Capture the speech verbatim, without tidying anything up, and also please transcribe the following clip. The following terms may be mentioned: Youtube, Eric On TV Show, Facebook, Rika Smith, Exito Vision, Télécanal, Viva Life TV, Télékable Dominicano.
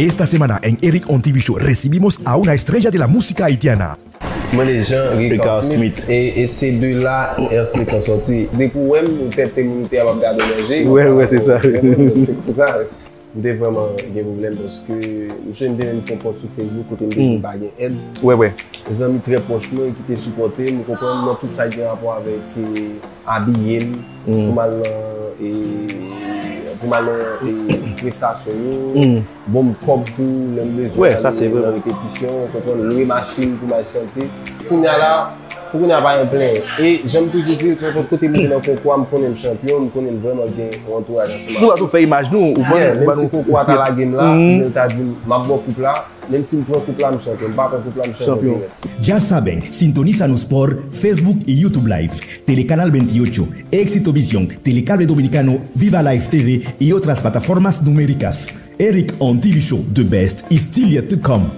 Esta semana en Eric On T V Show recibimos a una estrella de la música haitiana. Moi, les gens, Rika Smith. Et, et ces deux-là, elles sont sorties. Dès que vous avez une tête à garder le manger. Oui, oui, c'est ça. C'est pour ça. Vous avez vraiment des problèmes parce que je me donne une photo sur Facebook où je me dis pas de aide. Oui, oui. Les amis très proches qui te supportent, je comprends tout ça qui a rapport avec habiller, comment comment les prestations, bon corps pour les besoins, la répétition, les machines pour les chanter. Pour là, pour qu'on a pas un plein. Et j'aime toujours dire que quand côté moi dans concours, me connais champion, me connais vraiment bien entourage. Nous on fait image nous, on va nous concours à la game là, on t'a dit m'a bon coupe là, même si me prend coupe là me champion, pas prend coupe là me champion. Ya saben, sintonízanos por Facebook y YouTube Live, Télécanal veintiocho, Exito Vision, Télékable Dominicano, Viva Life T V y otras plataformas numéricas. Eric on T V Show, the best is still yet to come.